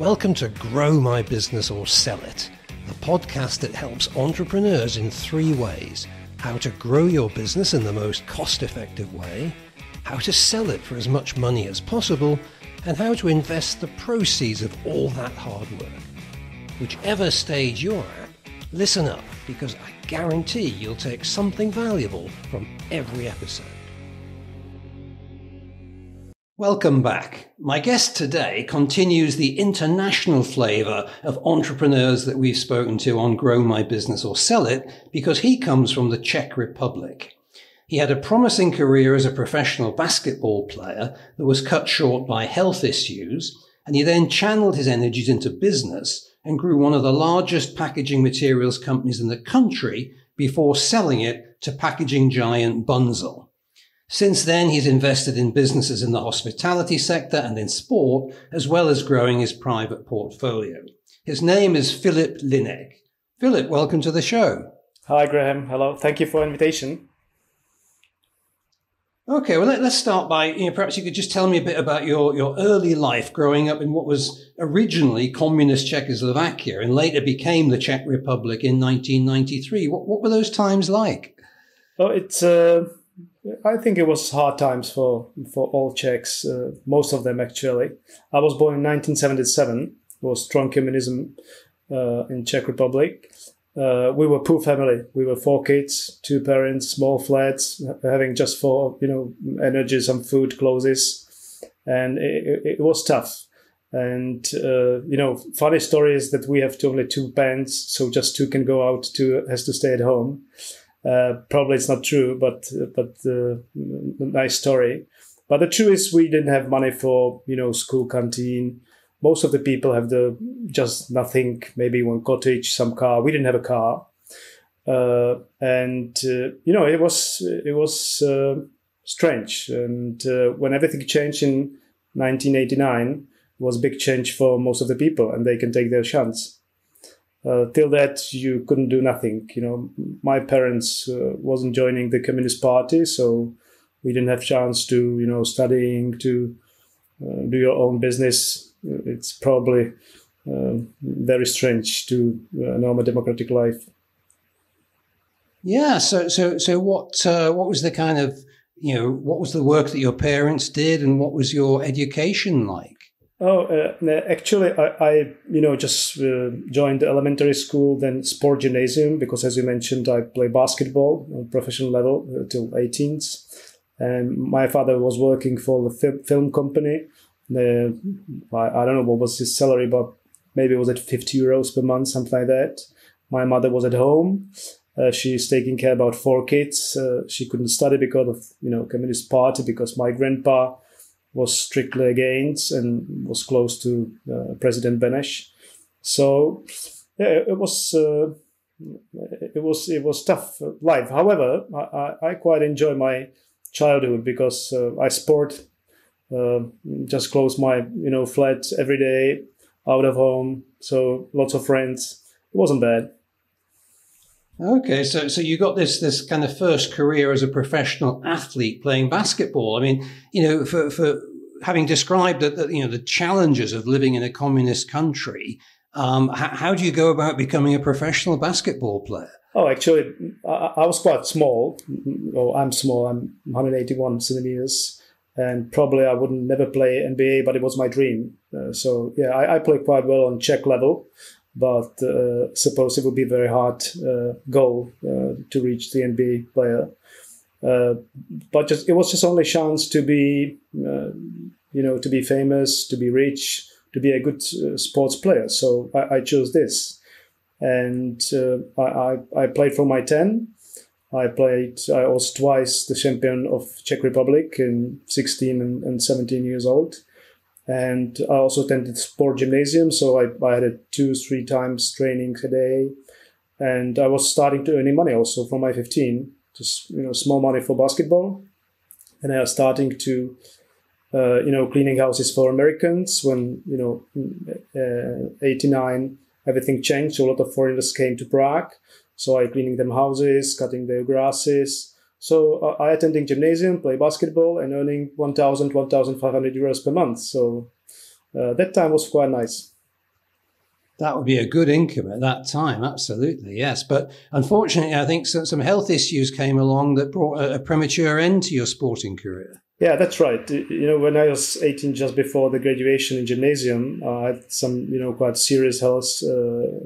Welcome to Grow My Business or Sell It, the podcast that helps entrepreneurs in 3 ways. How to grow your business in the most cost-effective way, how to sell it for as much money as possible, and how to invest the proceeds of all that hard work. Whichever stage you're at, listen up, because I guarantee you'll take something valuable from every episode. Welcome back. My guest today continues the international flavour of entrepreneurs that we've spoken to on Grow My Business or Sell It, because he comes from the Czech Republic. He had a promising career as a professional basketball player that was cut short by health issues, and he then channeled his energies into business and grew one of the largest packaging materials companies in the country before selling it to packaging giant Bunzl. Since then, he's invested in businesses in the hospitality sector and in sport, as well as growing his private portfolio. His name is Filip Linek. Filip, welcome to the show. Hi, Graham. Hello. Thank you for the invitation. Okay, well, let's start by, perhaps you could just tell me a bit about your early life growing up in what was originally communist Czechoslovakia and later became the Czech Republic in 1993. What were those times like? Oh, I think it was hard times for all Czechs, most of them actually. I was born in 1977. It was strong communism in Czech Republic. We were poor family. We were 4 kids, 2 parents, small flats, having just for energy, some food, clothes, and it was tough. And funny story is that we have only 2 pens, so just 2 can go out. 2 has to stay at home. Probably it's not true, but nice story. But the truth is, we didn't have money for school canteen. Most of the people have just nothing. Maybe 1 cottage, some car. We didn't have a car, it was strange. And when everything changed in 1989, it was a big change for most of the people, and they can take their chance. Till that, you couldn't do nothing. My parents wasn't joining the Communist Party, so we didn't have chance to, studying, to do your own business. It's probably very strange to normal democratic life. Yeah. So what was the kind of what was the work that your parents did, and what was your education like? Oh, actually, I joined the elementary school, then sport gymnasium, because as you mentioned, I play basketball on professional level till 18s. And my father was working for the film company. I don't know what was his salary, but maybe it was at 50 euros per month, something like that. My mother was at home. She's taking care about 4 kids. She couldn't study because of, Communist Party, because my grandpa was strictly against and was close to President Beneš. So yeah, it was tough life. However, I quite enjoy my childhood because I sport, just close my flat every day, out of home. So lots of friends. It wasn't bad. Okay, so you got this kind of first career as a professional athlete playing basketball. I mean, for having described the challenges of living in a communist country, how do you go about becoming a professional basketball player? Oh, actually, I was quite small. I'm small. I'm 181 centimeters, and probably I wouldn't never play NBA, but it was my dream. I played quite well on Czech level. But suppose it would be a very hard goal to reach the NBA player. It was just only chance to be, to be famous, to be rich, to be a good sports player. So I chose this, and I played for my 10. I was twice the champion of Czech Republic in 16 and 17 years old. And I also attended sport gymnasium, so I had 2-3 times training a day. And I was starting to earn money also from my 15, just small money for basketball. And I was starting to, cleaning houses for Americans when, 89, everything changed. So a lot of foreigners came to Prague. So I cleaning them houses, cutting their grasses. So I attending gymnasium, play basketball, and earning 1,500 euros per month. So that time was quite nice. That would be a good income at that time, absolutely, yes. But unfortunately, I think some health issues came along that brought a premature end to your sporting career. Yeah, that's right. You know, when I was 18, just before the graduation in gymnasium, I had some, quite serious health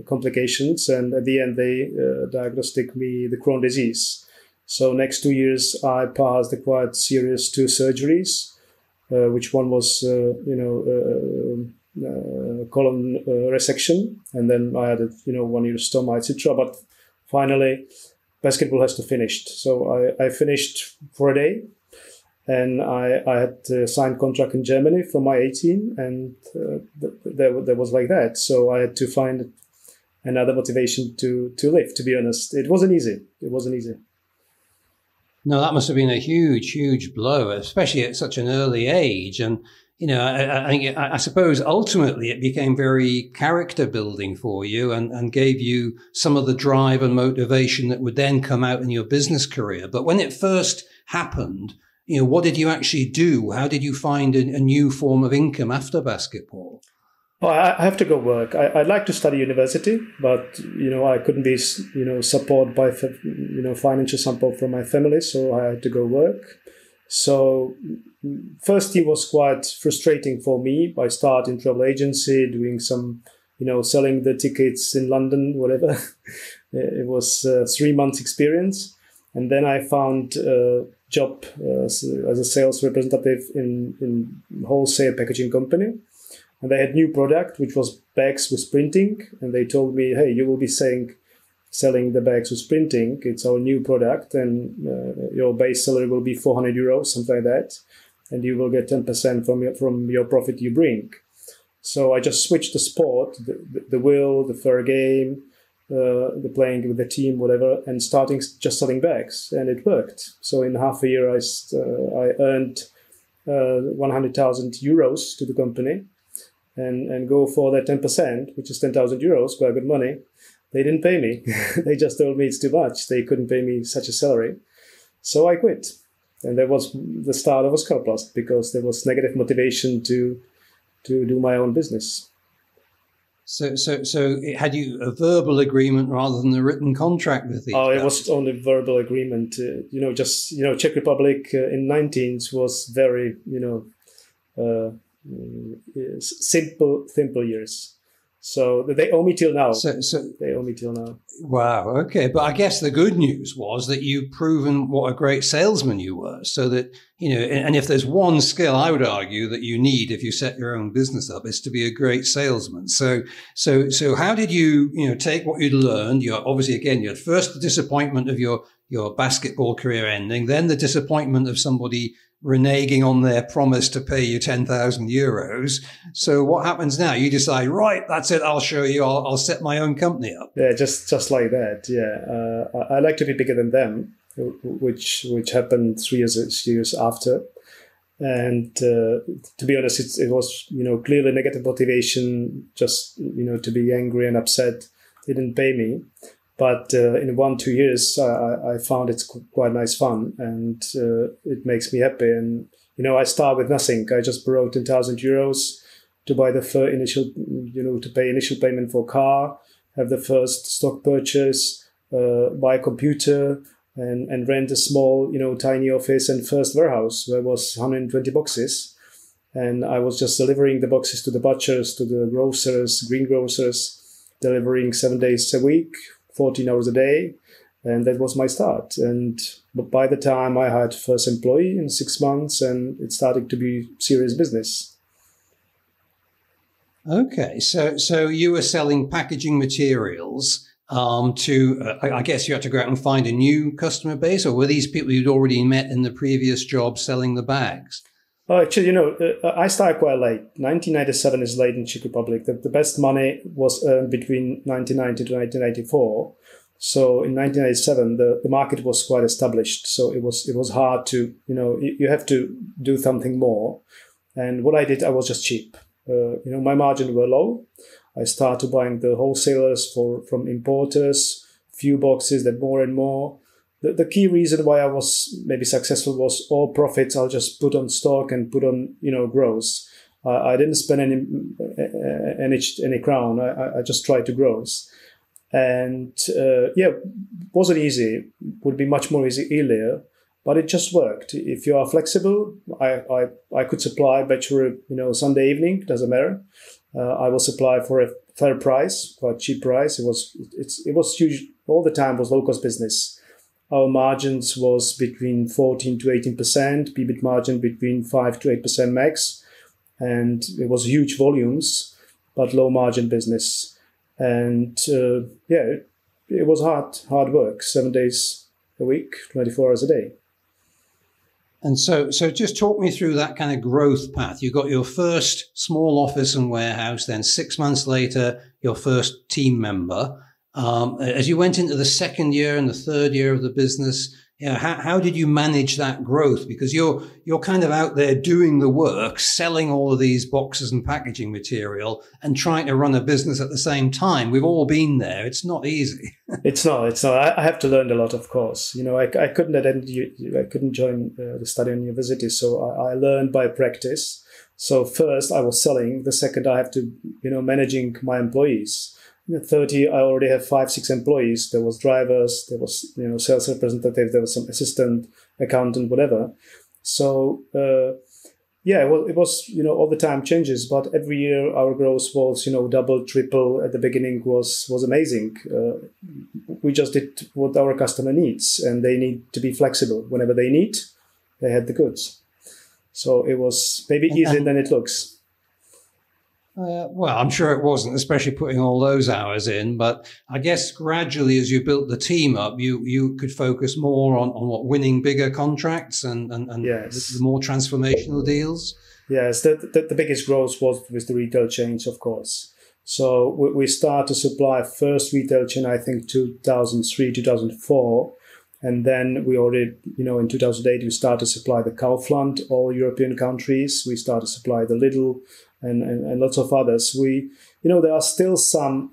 complications. And at the end, they diagnosed me the Crohn's disease. So next 2 years, I passed the quite serious 2 surgeries, which one was, colon resection, and then I had a 1 year stoma, etc. But finally, basketball has to finish. So I finished for a day, and I had signed contract in Germany for my 18, and that was like that. So I had to find another motivation to live. To be honest, it wasn't easy. No, that must have been a huge, huge blow, especially at such an early age. And I suppose ultimately it became very character building for you and gave you some of the drive and motivation that would then come out in your business career. But when it first happened, what did you actually do? How did you find a new form of income after basketball? Well, I have to go work. I'd like to study university, but, I couldn't be, supported by, financial support from my family. So I had to go work. So first year was quite frustrating for me. I started in travel agency doing some, selling the tickets in London, whatever. It was a 3-month experience. And then I found a job as a sales representative in wholesale packaging company. And they had new product, which was bags with printing. And they told me, hey, you will be selling the bags with printing. It's our new product, and your base salary will be 400 euros, something like that, and you will get 10% from your profit you bring. So I just switched the sport, the will, the fair game, the playing with the team, whatever, and starting just selling bags, and it worked. So in half a year, I earned 100,000 euros to the company, and go for that 10%, which is 10,000 euros, quite good money. They didn't pay me. They just told me it's too much. They couldn't pay me such a salary. So I quit. And that was the start of Oskar Plast, because there was negative motivation to do my own business. So had you a verbal agreement rather than a written contract with these guys? It was only verbal agreement. Czech Republic in 19s was very, simple years. So they owe me till now. They owe me till now. Wow. Okay. But I guess the good news was that you've proven what a great salesman you were. So that, and if there's one skill I would argue that you need if you set your own business up, is to be a great salesman. So how did you, take what you'd learned? Obviously, again, you had first the disappointment of your basketball career ending, then the disappointment of somebody reneging on their promise to pay you 10,000 euros. So what happens now? You decide, right, that's it. I'll show you. I'll set my own company up. Yeah, just like that. Yeah, I like to be bigger than them, which happened 3 years after. And to be honest, it was clearly negative motivation. Just to be angry and upset. They didn't pay me. But in 1-2 years, I found it's quite nice fun, and it makes me happy. And, I start with nothing. I just borrowed 10,000 euros to buy the first initial, to pay initial payment for car, have the first stock purchase, buy a computer, and rent a small, tiny office and first warehouse where was 120 boxes. And I was just delivering the boxes to the butchers, to the grocers, greengrocers, delivering 7 days a week, 14 hours a day, and that was my start. But by the time I had first employee in 6 months, and it started to be serious business. Okay, so you were selling packaging materials I guess you had to go out and find a new customer base, or were these people you'd already met in the previous job selling the bags? Oh, actually, I started quite late. 1997 is late in Czech Republic. The best money was earned between 1990 to 1994. So in 1997, the market was quite established. So it was hard to, you have to do something more. And what I did, I was just cheap. My margin were low. I started buying the wholesalers from importers, few boxes, then more and more. The key reason why I was maybe successful was all profits I'll just put on stock and put on, growth. I didn't spend any crown. I just tried to grow. And wasn't easy. Would be much more easy earlier, but it just worked. If you are flexible, I could supply bachelor, Sunday evening, doesn't matter. I will supply for a fair price, for a cheap price. It was huge. All the time was low-cost business. Our margins was between 14 to 18%, EBIT margin between 5 to 8% max. And it was huge volumes, but low-margin business. And, it was hard work, 7 days a week, 24 hours a day. And so just talk me through that kind of growth path. You got your first small office and warehouse, then 6 months later, your first team member. As you went into the second year and the third year of the business, how did you manage that growth? Because you're kind of out there doing the work, selling all of these boxes and packaging material and trying to run a business at the same time. We've all been there. It's not easy. It's not. I have to learn a lot, of course. I couldn't join the study in university, so I learned by practice. So first I was selling. The second I have to, managing my employees. 30, I already have 5-6 employees. There was drivers, there was sales representative, there was some assistant, accountant, whatever. So it was all the time changes, but every year our growth was double, triple. At the beginning was amazing. We just did what our customer needs, and they need to be flexible whenever they need. They had the goods, so it was maybe easier than it looks. Well, I'm sure it wasn't, especially putting all those hours in. But I guess gradually, as you built the team up, you could focus more on winning bigger contracts and yes, the more transformational deals. Yes, the biggest growth was with the retail chains, of course. So we start to supply first retail chain, I think, 2003, 2004. And then we already, in 2008, we started to supply the Kaufland, all European countries. We started to supply the Lidl. And lots of others. There are still some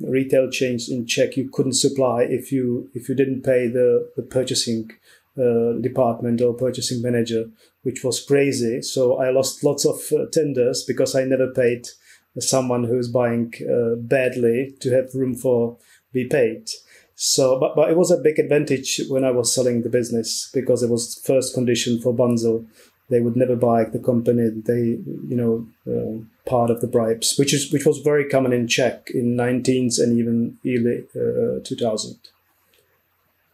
retail chains in Czech you couldn't supply if you didn't pay the purchasing department or purchasing manager, which was crazy. So I lost lots of tenders because I never paid someone who's buying badly to have room for be paid. So, but it was a big advantage when I was selling the business because it was first condition for Bunzl. They would never buy the company. They, part of the bribes, which was very common in Czech in 1990s and even early 2000.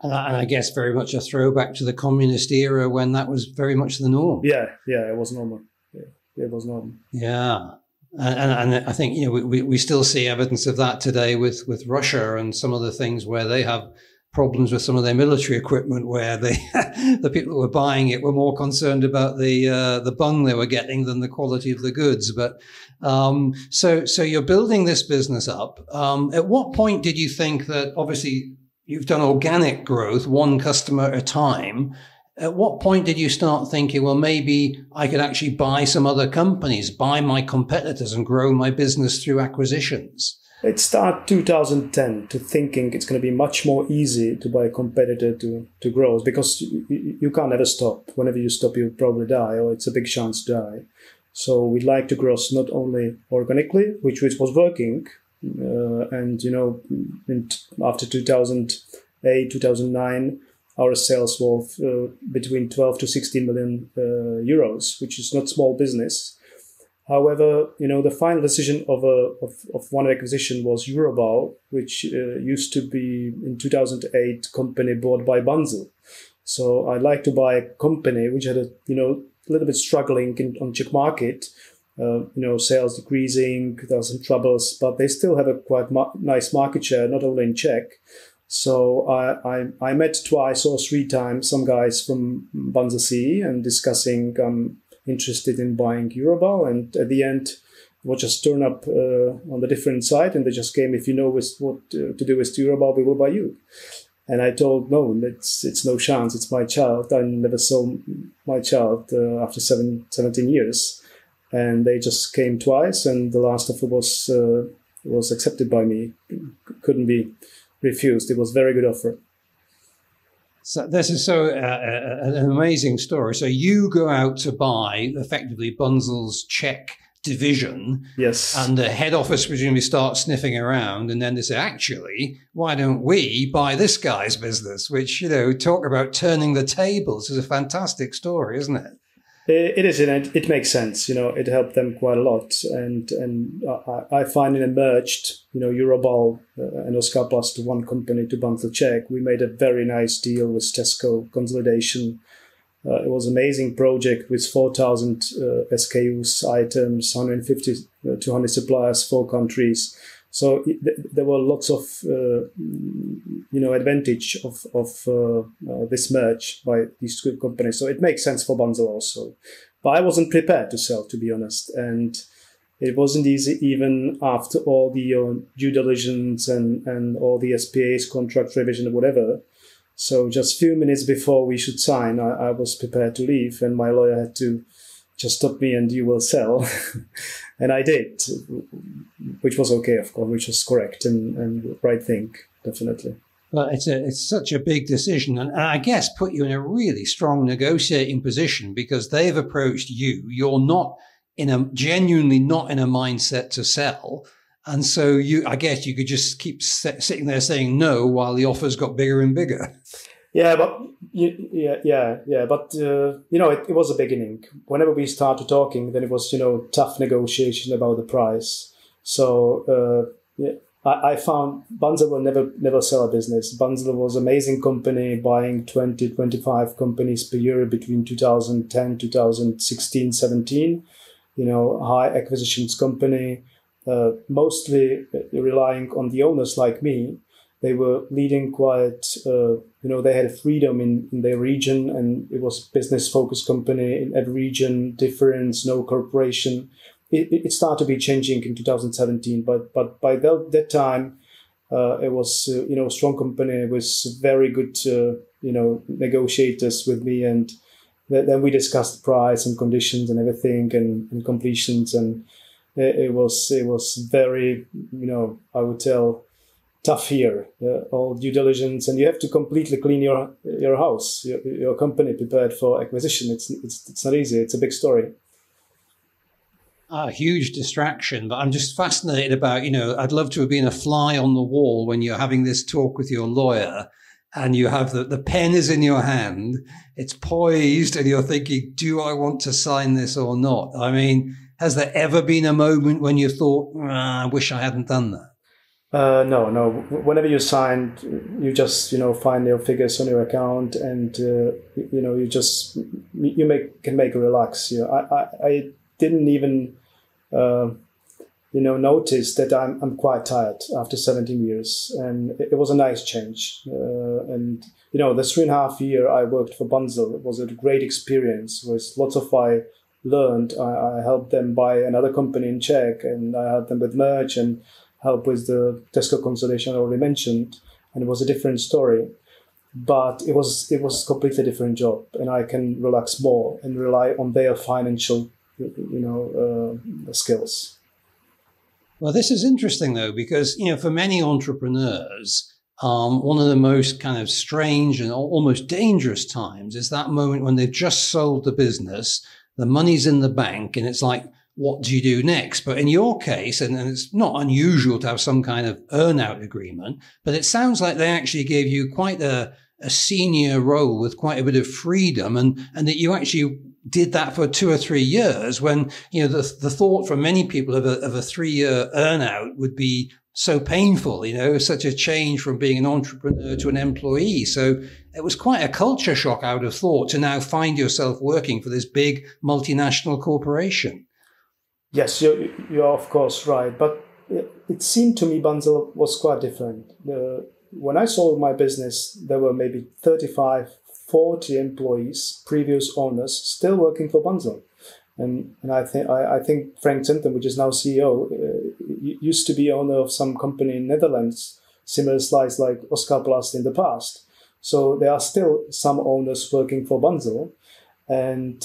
And I guess very much a throwback to the communist era when that was very much the norm. Yeah, it was normal. Yeah, it was normal. Yeah, and I think we still see evidence of that today with Russia and some of the things where they have problems with some of their military equipment where the people who were buying it were more concerned about the bung they were getting than the quality of the goods. But so you're building this business up. At what point did you think that, obviously you've done organic growth, one customer at a time, at what point did you start thinking, well, maybe I could actually buy some other companies, buy my competitors and grow my business through acquisitions? It started 2010 to thinking it's going to be much more easy to buy a competitor to grow because you can't ever stop. Whenever you stop, you probably die, or it's a big chance to die. So we like to grow not only organically, which was working. After 2008, 2009, our sales was between 12 to 16 million euros, which is not small business. However, the final decision of one acquisition was Euroball, which used to be in 2008 company bought by Bunzl. So I'd like to buy a company which had a little bit struggling on Czech market, sales decreasing, there were some troubles, but they still have a quite nice market share, not only in Czech. So I met twice or three times some guys from Bunzl CE and discussing interested in buying Euroball, and at the end we'll just turn up on the different side and they just came, if you know what to do with Euroball, we will buy you. And I told, no, it's no chance, it's my child. I never saw my child after 17 years. And they just came twice and the last offer was accepted by me. Couldn't be refused. It was a very good offer. So this is so an amazing story. So you go out to buy effectively Bunzl's Czech division. Yes. And the head office presumably starts sniffing around, and then they say, actually, why don't we buy this guy's business? Which, you know, talk about turning the tables, is a fantastic story, isn't it? It is, and it makes sense. You know, it helped them quite a lot, and I finally merged, you know, Euroball and Oskar Plast to one company, to Bunzl Czech. We made a very nice deal with Tesco consolidation. It was an amazing project with 4,000 SKUs, items, 150, 200 suppliers, 4 countries. So there were lots of, you know, advantage of this merge by these two companies. So it makes sense for Bunzl also. But I wasn't prepared to sell, to be honest. And it wasn't easy even after all the due diligence and all the SPAs, contract revision or whatever. So just a few minutes before we should sign, I was prepared to leave. And my lawyer had to just stop me and you will sell. And I did, which was okay, of course, which was correct and right thing, definitely. Well, it's such a big decision, and I guess put you in a really strong negotiating position, because they've approached you. You're genuinely not in a mindset to sell. And so I guess you could just keep sitting there saying no while the offers got bigger and bigger. Yeah, but you know, it was a beginning. Whenever we started talking, then it was, you know, tough negotiation about the price. So I found Bunzl will never sell a business. Bunzl was an amazing company, buying 20, 25 companies per year between 2010, 2016, 17. You know, high acquisitions company, mostly relying on the owners like me. They were leading quite, you know, they had a freedom in their region, and it was a business-focused company in every region, difference, no corporation. It started to be changing in 2017, but by that time, it was, you know, a strong company with very good, you know, negotiators with me, and then we discussed the price and conditions and everything and completions, and it was very, you know, I would tell, tough here, all due diligence, and you have to completely clean your house, your company prepared for acquisition. It's not easy. It's a big story. A huge distraction, but I'm just fascinated about, you know, I'd love to have been a fly on the wall when you're having this talk with your lawyer, and you have the pen is in your hand, it's poised, and you're thinking, do I want to sign this or not? I mean, has there ever been a moment when you thought, I wish I hadn't done that? No. Whenever you signed, you just, you know, find your figures on your account, and you know, you just can make a relax. You know, I didn't even you know, notice that I'm quite tired after 17 years, and it was a nice change. And you know, the 3.5 year I worked for Bunzl was a great experience with lots of I learned. I helped them buy another company in Czech, and I helped them with merge and help with the Tesco consolidation I already mentioned, and it was a different story. But it was a completely different job, and I can relax more and rely on their financial, you know, skills. Well, this is interesting, though, because, you know, for many entrepreneurs, one of the most kind of strange and almost dangerous times is that moment when they've just sold the business, the money's in the bank, and it's like, what do you do next? But in your case, and it's not unusual to have some kind of earn-out agreement, but it sounds like they actually gave you quite a senior role with quite a bit of freedom, and that you actually did that for 2 or 3 years, when, you know, the thought for many people of a 3-year earn-out would be so painful, you know, such a change from being an entrepreneur to an employee. So it was quite a culture shock, I would have thought, to now find yourself working for this big multinational corporation. Yes, you're of course right, but it seemed to me Bunzl was quite different. When I sold my business, there were maybe 35, 40 employees, previous owners, still working for Bunzl, and I think Frank Zinten, which is now CEO, used to be owner of some company in Netherlands, similar size like Oskar Plast in the past. So there are still some owners working for Bunzl, and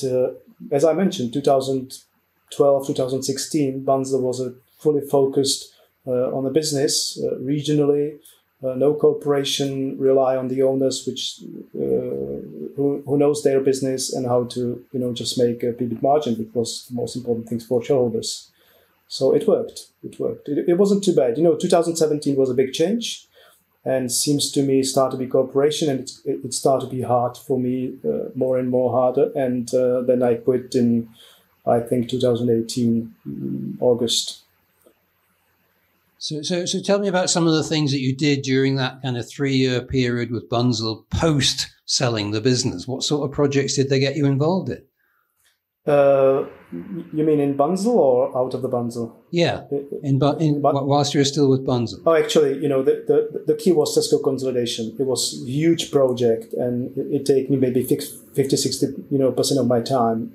as I mentioned, 2012, 2016, Bunzl was fully focused on the business regionally, No corporation, rely on the owners, which who knows their business and how to just make a PBIT margin, which was the most important thing for shareholders. So it worked. It worked. It wasn't too bad. 2017 was a big change, and seems to me start to be corporation, and it started to be hard for me, more and more harder. And then I quit in, I think, 2018 August. So tell me about some of the things that you did during that kind of 3-year period with Bunzl post selling the business. What sort of projects did they get you involved in? You mean in Bunzl or out of the Bunzl? Yeah, whilst you were still with Bunzl. Oh, actually, the key was Tesco consolidation. It was a huge project, and it took me maybe 50-60% of my time.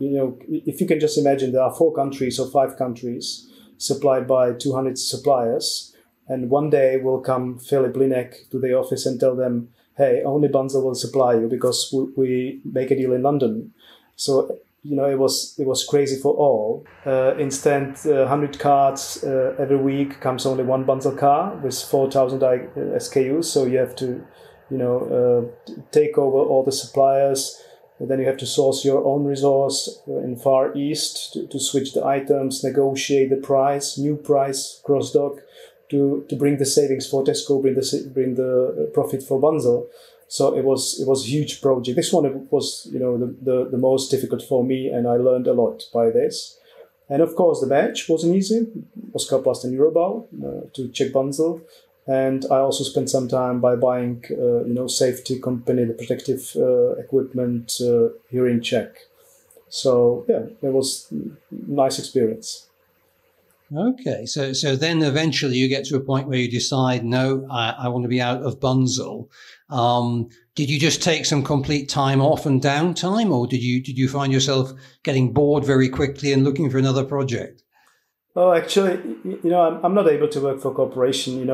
If you can just imagine, there are 4 countries or 5 countries supplied by 200 suppliers. And one day will come Filip Linek to the office and tell them, hey, only Bunzl will supply you because we make a deal in London. So, it was crazy for all. Instead, 100 cards every week comes only one Bunzl car with 4,000 SKUs. So you have to, take over all the suppliers. Then you have to source your own resource in Far East to switch the items, negotiate the price, new price, cross-dock, to bring the savings for Tesco, bring the profit for Bunzl. So it was a huge project. This one was the most difficult for me, and I learned a lot by this. And of course the match wasn't easy. Oskar Plast and Euroball to Czech Bunzl. And I also spent some time by buying, safety company, the protective equipment here in Czech. So, yeah, it was a nice experience. Okay. So then eventually you get to a point where you decide, no, I want to be out of Bunzl. Did you just take some complete time off and downtime, or did you find yourself getting bored very quickly and looking for another project? Oh, actually, I'm not able to work for a corporation.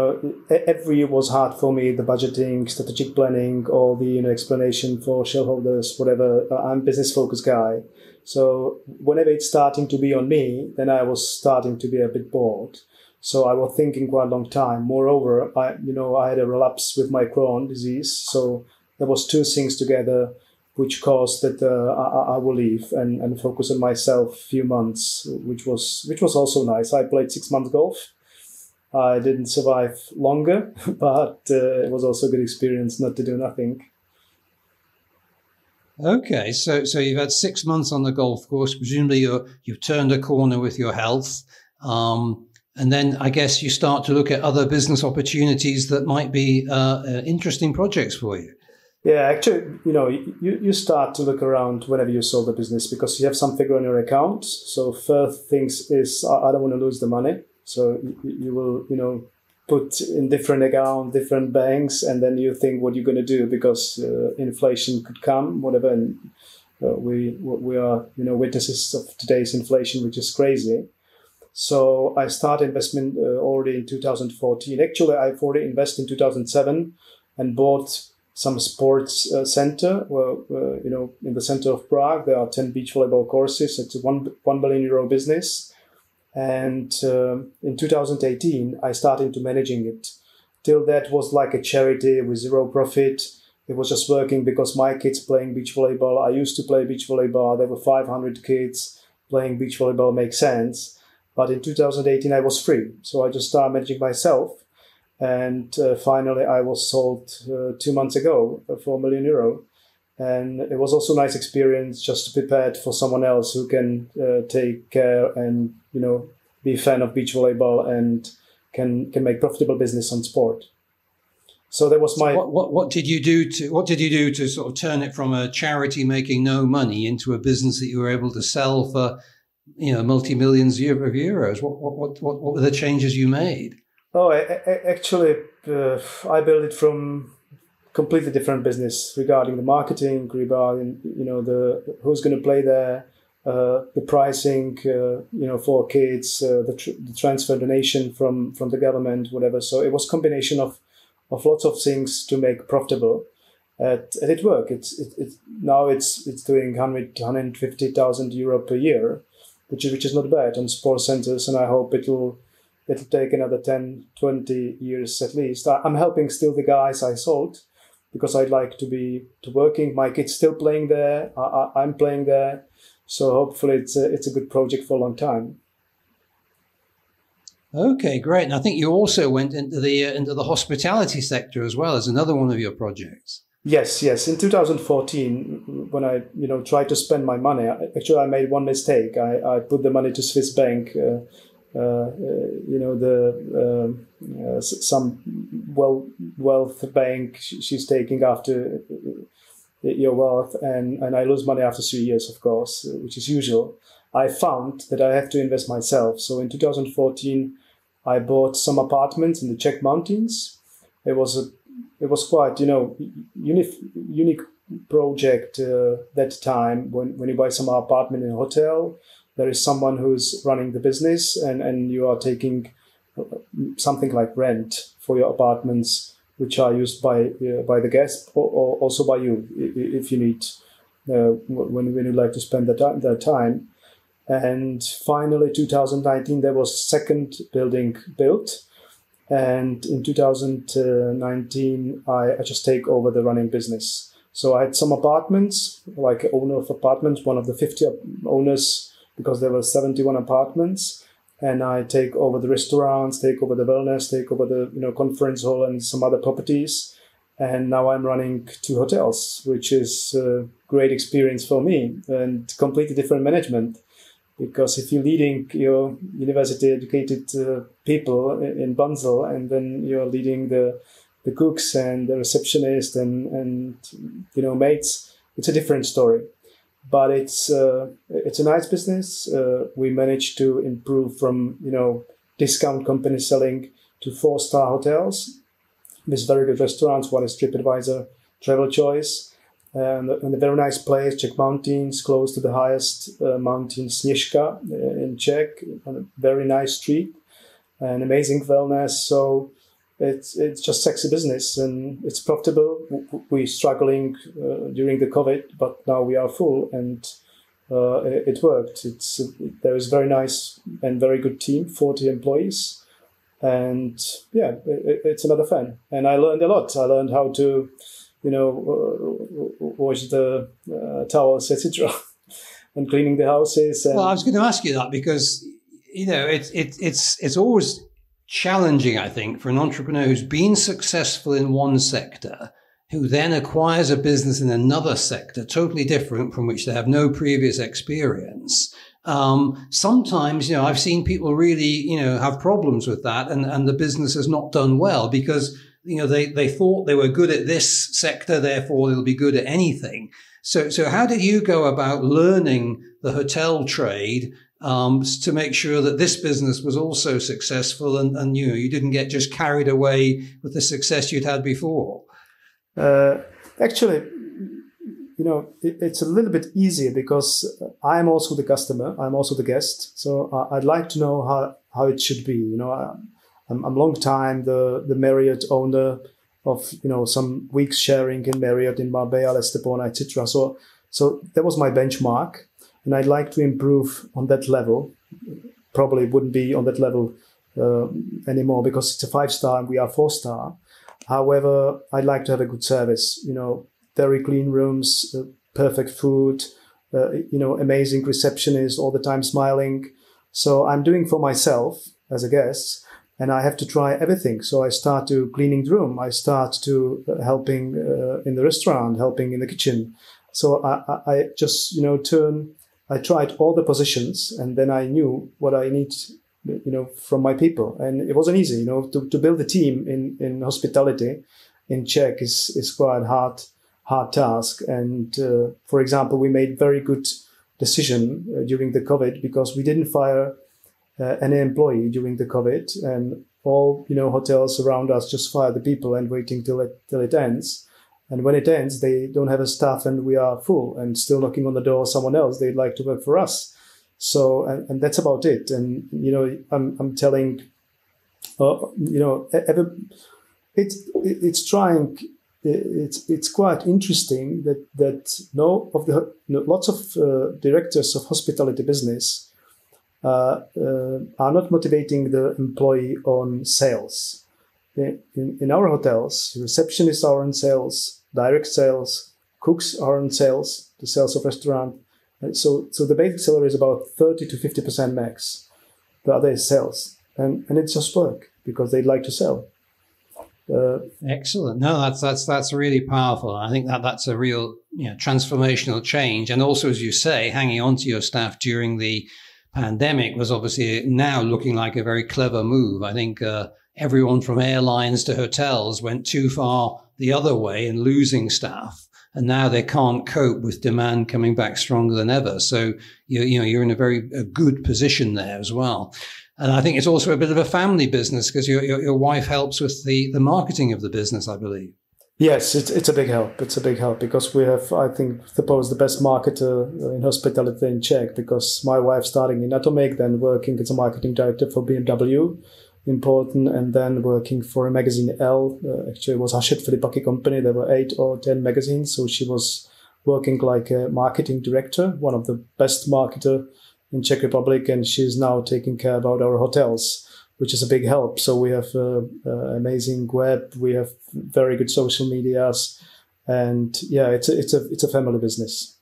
Every year was hard for me, the budgeting, strategic planning, all the explanation for shareholders, whatever. I'm a business-focused guy. So whenever it's starting to be on me, then I was starting to be a bit bored. So I was thinking quite a long time. Moreover, I had a relapse with my Crohn's disease. So there was 2 things together which caused that I will leave and focus on myself a few months, which was also nice. I played 6 months golf. I didn't survive longer, but it was also a good experience not to do nothing. Okay, so you've had 6 months on the golf course. Presumably you've turned a corner with your health. And then I guess you start to look at other business opportunities that might be interesting projects for you. Yeah, actually, you start to look around whenever you sold the business because you have some figure on your account. So first things is, I don't want to lose the money. So you will, put in different account, different banks, and then you think what you're going to do because inflation could come, whatever. And we are, witnesses of today's inflation, which is crazy. So I started investment already in 2014. Actually, I've already invested in 2007 and bought some sports center, in the center of Prague. There are 10 beach volleyball courses. It's a 1 billion euro business. And in 2018, I started into managing it. Till that was like a charity with zero profit. It was just working because my kids playing beach volleyball. I used to play beach volleyball. There were 500 kids playing beach volleyball. Makes sense. But in 2018, I was free. So I just started managing myself. And finally, I was sold 2 months ago for €1 million. And it was also a nice experience just to prepare for someone else who can take care and, be a fan of beach volleyball and can make profitable business on sport. So that was my. So what did you do to sort of turn it from a charity making no money into a business that you were able to sell for, multi-millions of euros? What were the changes you made? Oh, actually, I built it from completely different business regarding the marketing, regarding the who's going to play there, the pricing, for kids, the transfer donation from the government, whatever. So it was combination of lots of things to make profitable, and it worked. It's now doing 100,000 to 150,000 euro per year, which is not bad on sports centers, and I hope it will. It'll take another 10, 20 years at least. I'm helping still the guys I sold because I'd like to be working. My kid's still playing there. I'm playing there. So hopefully it's a good project for a long time. Okay, great. And I think you also went into the hospitality sector as well as another one of your projects. Yes. In 2014, when I tried to spend my money, actually I made one mistake. I put the money to Swiss Bank. Some wealth bank. She's taking after your wealth, and I lose money after 3 years, of course, which is usual. I found that I have to invest myself. So in 2014, I bought some apartments in the Czech mountains. It was quite unique project that time. When you buy some apartment in a hotel, there is someone who's running the business, and you are taking something like rent for your apartments, which are used by the guests or also by you if you need when you like to spend that time. And finally, 2019, there was second building built, and in 2019 I just take over the running business. So I had some apartments, like owner of apartments, one of the 50 owners. Because there were 71 apartments, and I take over the restaurants, take over the wellness, take over the conference hall and some other properties. And now I'm running 2 hotels, which is a great experience for me and completely different management. Because if you're leading your university-educated people in Bunzl, and then you're leading the cooks and the receptionist and maids, it's a different story. But it's a nice business. We managed to improve from discount company selling to 4-star hotels with very good restaurants. One is TripAdvisor, Travel Choice, and a very nice place, Czech mountains, close to the highest mountain Sněžka in Czech, on a very nice street, and amazing wellness. So it's just sexy business, and it's profitable. We're struggling during the COVID, but now we are full, and it worked. There is very nice and very good team, 40 employees, and yeah, it's another fan. And I learned a lot. I learned how to, wash the towels, etc., and cleaning the houses. And... Well, I was going to ask you that because it's always challenging, I think, for an entrepreneur who's been successful in one sector, who then acquires a business in another sector, totally different from which they have no previous experience. Sometimes, I've seen people really, have problems with that, and the business has not done well because, they thought they were good at this sector, therefore they'll be good at anything. So how did you go about learning the hotel trade to make sure that this business was also successful and you didn't get just carried away with the success you'd had before? Actually, it's a little bit easier because I'm also the customer. I'm also the guest. So I'd like to know how it should be. I'm long time the Marriott owner of, some weeks sharing in Marriott in Marbella, Estepona, etc. So that was my benchmark. And I'd like to improve on that level. Probably wouldn't be on that level anymore because it's a 5-star and we are 4-star. However, I'd like to have a good service. Very clean rooms, perfect food, amazing receptionist, all the time smiling. So I'm doing for myself as a guest, and I have to try everything. So I start to cleaning the room. I start to helping in the restaurant, helping in the kitchen. So I just, I tried all the positions, and then I knew what I need, from my people. And it wasn't easy, to build a team in hospitality in Czech is quite a hard task. And for example, we made very good decision during the COVID because we didn't fire any employee during the COVID, and all hotels around us just fire the people and waiting till it ends. And when it ends, they don't have a staff and we are full and still knocking on the door of someone else. They'd like to work for us. So, and that's about it. And, I'm telling, it's trying, it's quite interesting that lots of directors of hospitality business are not motivating the employee on sales. In our hotels, receptionists are on sales, direct sales, cooks are on sales, the sales of restaurant. So the basic salary is about 30 to 50% max. The other is sales. And it's just work because they'd like to sell. Excellent. No, that's really powerful. I think that's a real transformational change. And also, as you say, hanging on to your staff during the pandemic was obviously now looking like a very clever move. I think everyone from airlines to hotels went too far the other way in losing staff. And now they can't cope with demand coming back stronger than ever. So, you're in a very good position there as well. And I think it's also a bit of a family business because your wife helps with the marketing of the business, I believe. Yes, it's a big help. It's a big help because we have, I think, suppose the best marketer in hospitality in Czech, because my wife starting in Atomic, then working as a marketing director for BMW, important, and then working for a magazine, Elle. Actually, it was Hachette Filipacchi company. There were 8 or 10 magazines. So she was working like a marketing director, one of the best marketer in Czech Republic, and she's now taking care about our hotels, which is a big help. So we have amazing web, we have very good social medias, and yeah, it's a family business.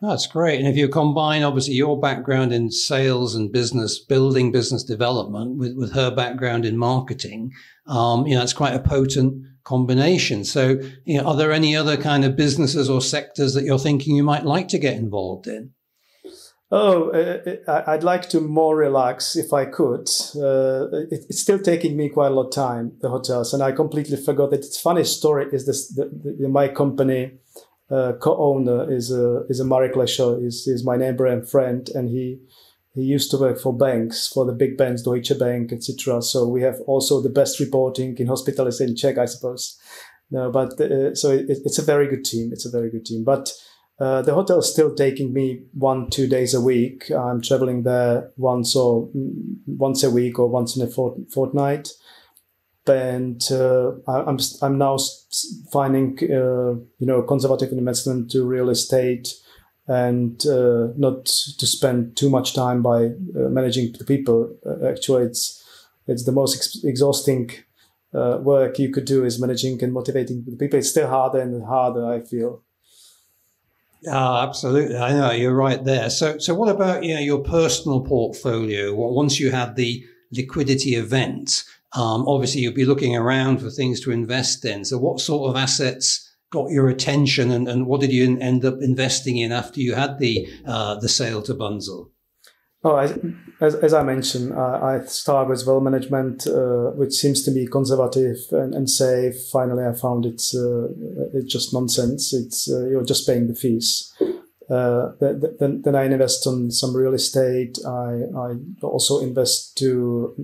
That's great. And if you combine, obviously, your background in sales and business, building business development with her background in marketing, it's quite a potent combination. So, are there any other kind of businesses or sectors that you're thinking you might like to get involved in? Oh, I'd like to more relax if I could. It's still taking me quite a lot of time, the hotels, and I completely forgot that. It's funny story is this: my company co-owner is a Marek Lesher, is my neighbor and friend, and he used to work for banks, for the big banks, Deutsche Bank, etc. So we have also the best reporting in hospitality in Czech, I suppose. No, but so it's a very good team. It's a very good team, but. The hotel is still taking me 1-2 days a week. I'm traveling there once a week or once in a fortnight. And I'm now finding conservative investment to real estate, and not to spend too much time by managing the people. Actually, it's the most exhausting work you could do is managing and motivating the people. It's still harder and harder, I feel. Ah, absolutely. I know you're right there. So what about your personal portfolio? Well, once you had the liquidity event, obviously you'll be looking around for things to invest in. So what sort of assets got your attention, and what did you end up investing in after you had the sale to Bunzl? Oh, as I mentioned, I start with wealth management, which seems to be conservative and safe. Finally, I found it's just nonsense. It's you're just paying the fees. Then I invest on some real estate. I also invest two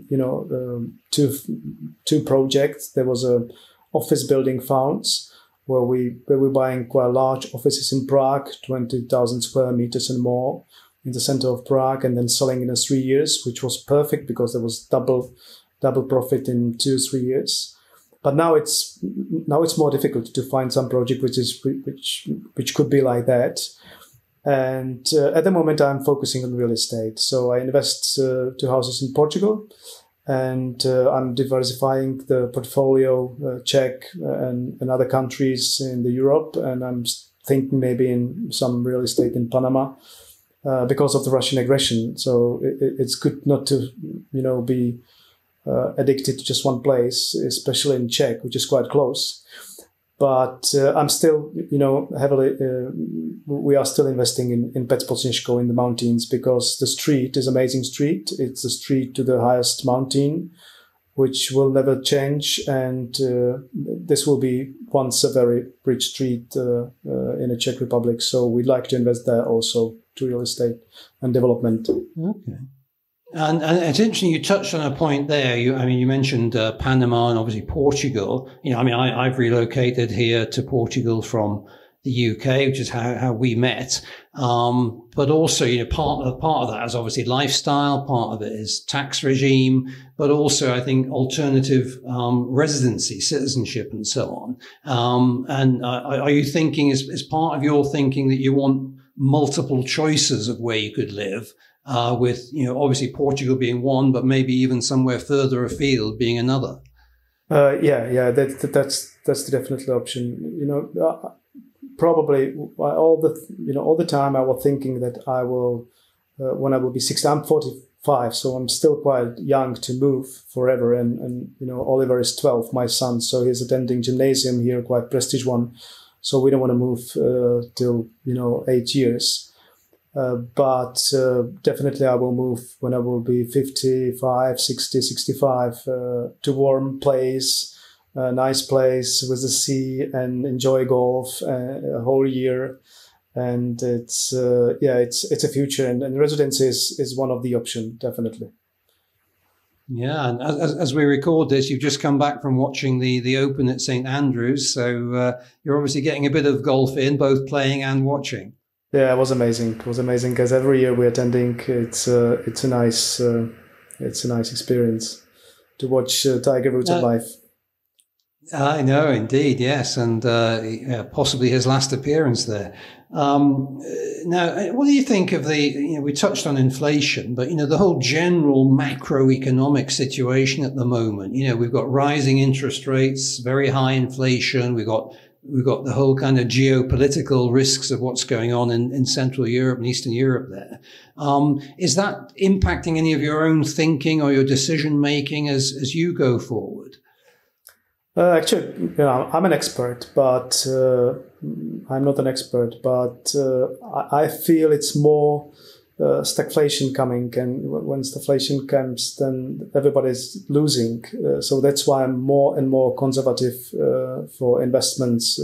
projects. There was a office building funds where we were buying quite large offices in Prague, 20,000 square meters and more, in the center of Prague, and then selling in 3 years, which was perfect because there was double profit in 2-3 years. But now it's more difficult to find some project which could be like that. And at the moment, I'm focusing on real estate. So I invest 2 houses in Portugal, and I'm diversifying the portfolio, Czech and other countries in the Europe. And I'm thinking maybe in some real estate in Panama. Because of the Russian aggression, so it's good not to, be addicted to just one place, especially in Czech, which is quite close. But I'm still, heavily. We are still investing in Pec pod Sněžkou in the mountains, because the street is amazing street. It's the street to the highest mountain, which will never change, and this will be once a very rich street in the Czech Republic. So we'd like to invest there also, to real estate and development. Okay. And it's interesting, you touched on a point there. You mentioned Panama and obviously Portugal. I've relocated here to Portugal from the UK, which is how we met. But also, part of that is obviously lifestyle. Part of it is tax regime, but also I think alternative, residency, citizenship, and so on. And are you thinking, is part of your thinking that you want multiple choices of where you could live, with, you know, obviously Portugal being one, but maybe even somewhere further afield being another. That's definitely an option. You know, probably all the time I was thinking that I will, when I will be 60, I'm 45, so I'm still quite young to move forever. And you know, Oliver is 12, my son, so he's attending gymnasium here, quite prestige one. So we don't want to move till, you know, 8 years. But definitely I will move when I will be 55, 60, 65 to warm place, a nice place with the sea, and enjoy golf a whole year. And it's a future. And residency is one of the options, definitely. Yeah, and as we record this, you've just come back from watching the Open at St. Andrews, so you're obviously getting a bit of golf in, both playing and watching. Yeah, it was amazing. It was amazing because every year we're attending, it's a nice experience to watch Tiger Woods live. I know, indeed, yes, and possibly his last appearance there. Now, what do you think of we touched on inflation, but, you know, the whole general macroeconomic situation at the moment? You know, we've got rising interest rates, very high inflation. We've got the whole kind of geopolitical risks of what's going on in Central Europe and Eastern Europe there. Is that impacting any of your own thinking or your decision making as you go forward? Actually, you know, I'm an expert, but I'm not an expert. But I feel it's more stagflation coming, and when stagflation comes, then everybody's losing. So that's why I'm more and more conservative for investments,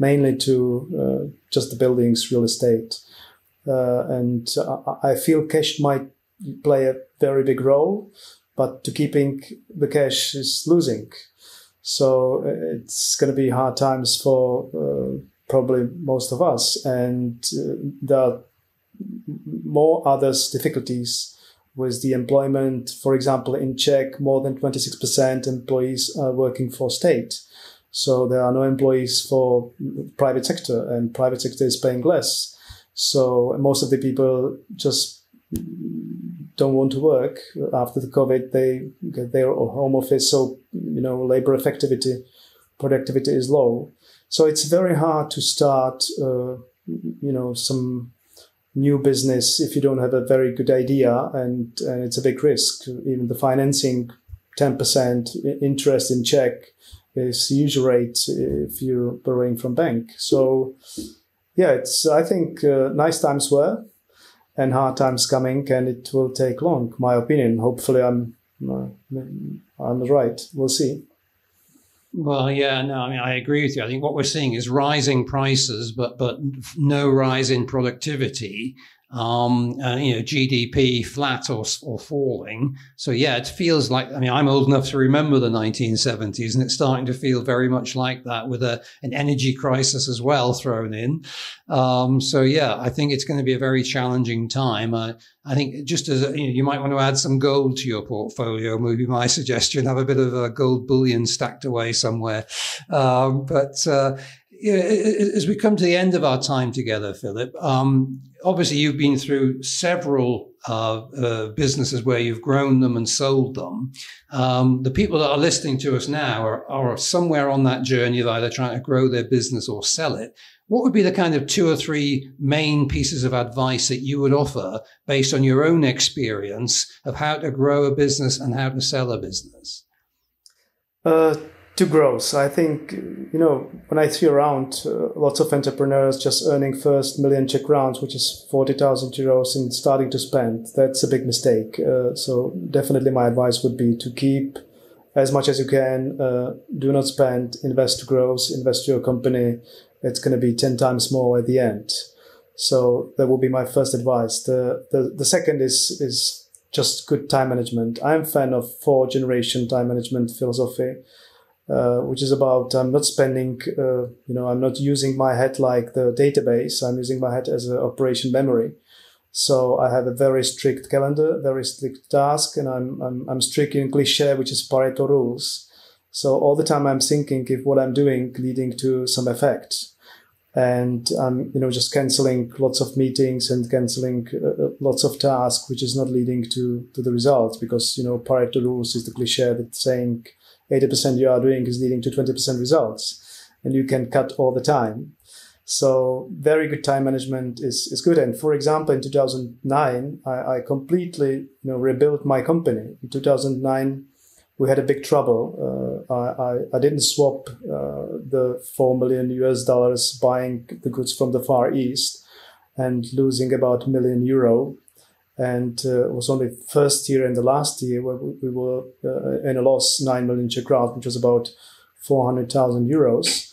mainly to just the buildings, real estate. And I feel cash might play a very big role, but to keeping the cash is losing. So it's going to be hard times for probably most of us. And there are more others difficulties with the employment. For example, in Czech, more than 26% employees are working for state. So there are no employees for private sector, and private sector is paying less. So most of the people just don't want to work. After the COVID, they get their home office, so, you know, labor effectivity, productivity is low. So it's very hard to start, you know, some new business if you don't have a very good idea, and it's a big risk. Even the financing, 10% interest in Czech is the usual rate if you're borrowing from bank. So, yeah, it's, I think nice times were, and hard times coming, and it will take long, my opinion. Hopefully I'm right. We'll see. Well, yeah, no, I mean, I agree with you. I think what we're seeing is rising prices, but no rise in productivity. You know, GDP flat or falling. So yeah, it feels like, I mean, I'm old enough to remember the 1970s, and it's starting to feel very much like that, with an energy crisis as well thrown in. So yeah, I think it's going to be a very challenging time. I think just as you know, you might want to add some gold to your portfolio, maybe my suggestion, have a bit of gold bullion stacked away somewhere. As we come to the end of our time together, Filip, obviously you've been through several businesses where you've grown them and sold them. The people that are listening to us now are somewhere on that journey of either trying to grow their business or sell it. What would be the kind of 2 or 3 main pieces of advice that you would offer based on your own experience of how to grow a business and how to sell a business? To growth, I think, you know, when I see around lots of entrepreneurs just earning first million Czech crowns, which is 40,000 euros, and starting to spend, that's a big mistake. So definitely my advice would be to keep as much as you can, do not spend, invest to growth, invest to your company. It's going to be 10 times more at the end. So that would be my first advice. The second is just good time management. I'm a fan of 4-generation time management philosophy. Which is about I'm not spending, you know, I'm not using my head like the database. I'm using my head as an operation memory. So I have a very strict calendar, very strict task, and I'm strict in cliche, which is Pareto rules. So all the time I'm thinking if what I'm doing leading to some effect. and just cancelling lots of meetings and cancelling lots of tasks, which is not leading to the results, because Pareto rules is the cliche that saying 80% you are doing is leading to 20% results, and you can cut all the time. So very good time management is good. And for example, in 2009, I completely rebuilt my company. In 2009, we had a big trouble. I didn't swap the $4 million buying the goods from the Far East and losing about €1 million. And it was only first year and the last year where we were in a loss, 9 million Czech crowns, which was about 400,000 euros.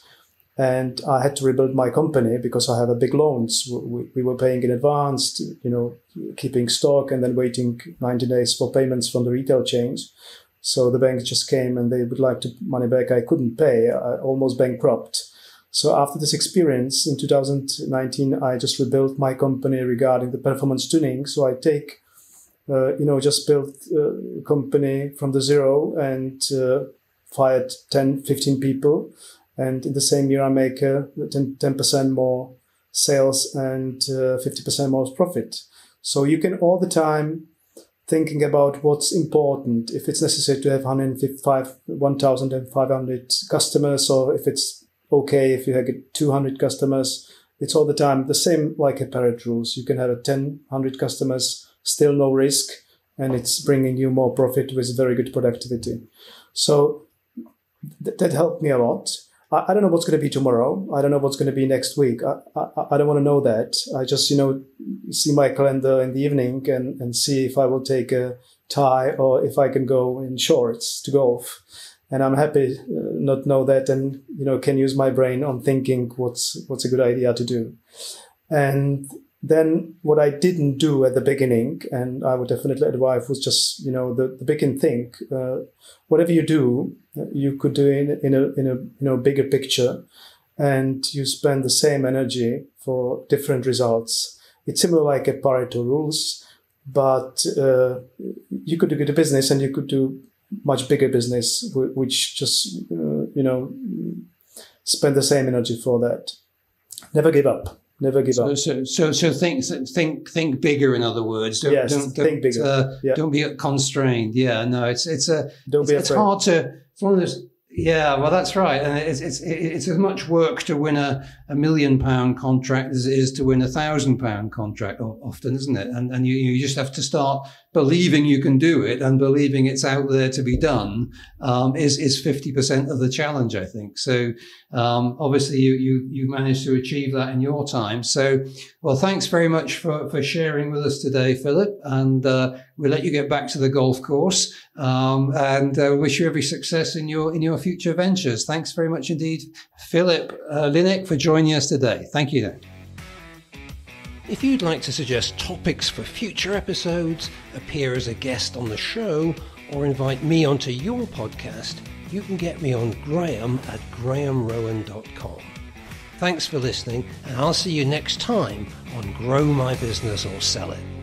And I had to rebuild my company because I have a big loans. We were paying in advance, keeping stock and then waiting 90 days for payments from the retail chains. So the bank just came and they would like to money back. I couldn't pay. I almost bankrupt. So after this experience in 2019, I just rebuilt my company regarding the performance tuning. So I take, just built a company from the zero and fired 10, 15 people. And in the same year, I make 10% more sales and 50% more profit. So you can all the time thinking about what's important. If it's necessary to have 1,500 customers, or if it's okay if you get 200 customers, it's all the time the same like a Pareto rules. You can have 1,000 customers, still no risk, and it's bringing you more profit with very good productivity. So that helped me a lot. I don't know what's going to be tomorrow. I don't know what's going to be next week. I don't want to know that. I just, see my calendar in the evening and see if I will take a tie or if I can go in shorts to golf. And I'm happy not know that and, can use my brain on thinking what's a good idea to do. And then what I didn't do at the beginning, and I would definitely advise, was just, the begin thing. Whatever you do, you could do in a bigger picture, and you spend the same energy for different results. It's similar like a Pareto rules, but you could do good business and you could do much bigger business, which just, spend the same energy for that. Never give up. Never give up. So think bigger. In other words, don't think bigger. Don't be constrained. Yeah, no, it's hard to. It's one of those. Yeah, well, that's right. And it's as much work to win a £1 million contract as it is to win a £1,000 contract. Often, isn't it? And you just have to start believing you can do it, and believing it's out there to be done is 50% of the challenge, I think. So obviously you managed to achieve that in your time. So, well, thanks very much for sharing with us today, Filip, and we'll let you get back to the golf course, and wish you every success in your future ventures. Thanks very much indeed, Filip Linek, for joining us today. Thank you. If you'd like to suggest topics for future episodes, appear as a guest on the show, or invite me onto your podcast, you can get me on graham@grahamrowan.com. Thanks for listening, and I'll see you next time on Grow My Business or Sell It.